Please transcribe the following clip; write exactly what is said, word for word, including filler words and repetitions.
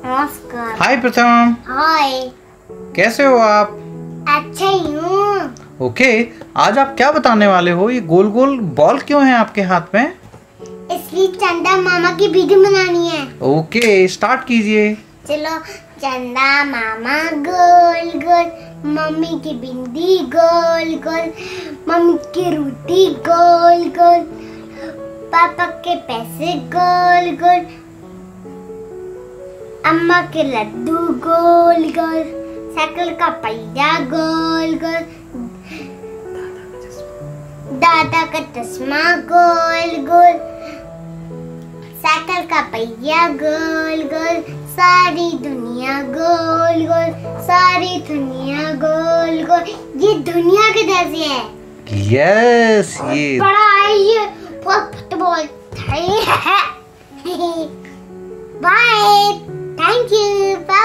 नमस्कार। हाय प्रथम। हाय। कैसे हो आप? अच्छा हूँ। ओके, आज आप क्या बताने वाले हो? ये गोल गोल बॉल क्यों है आपके हाथ में? इसलिए चंदा मामा की वीडियो बनानी है। ओके, स्टार्ट कीजिए। चलो, चंदा मामा गोल गोल, मम्मी की बिंदी गोल गोल, मम्मी की रोटी गोल गोल, पापा के पैसे गोल गोल, अम्मा के लड्डू गोल गोल, साइकिल का पहिया गोल गोल, दादा का चश्मा गोल गोल, साइकिल का पहिया गोल गोल, सारी दुनिया गोल गोल, सारी दुनिया गोल गोल। ये दुनिया के जैसे है। यस, ये बड़ा है, बहुत फुटबॉल है। बाय। Thank you. Bye.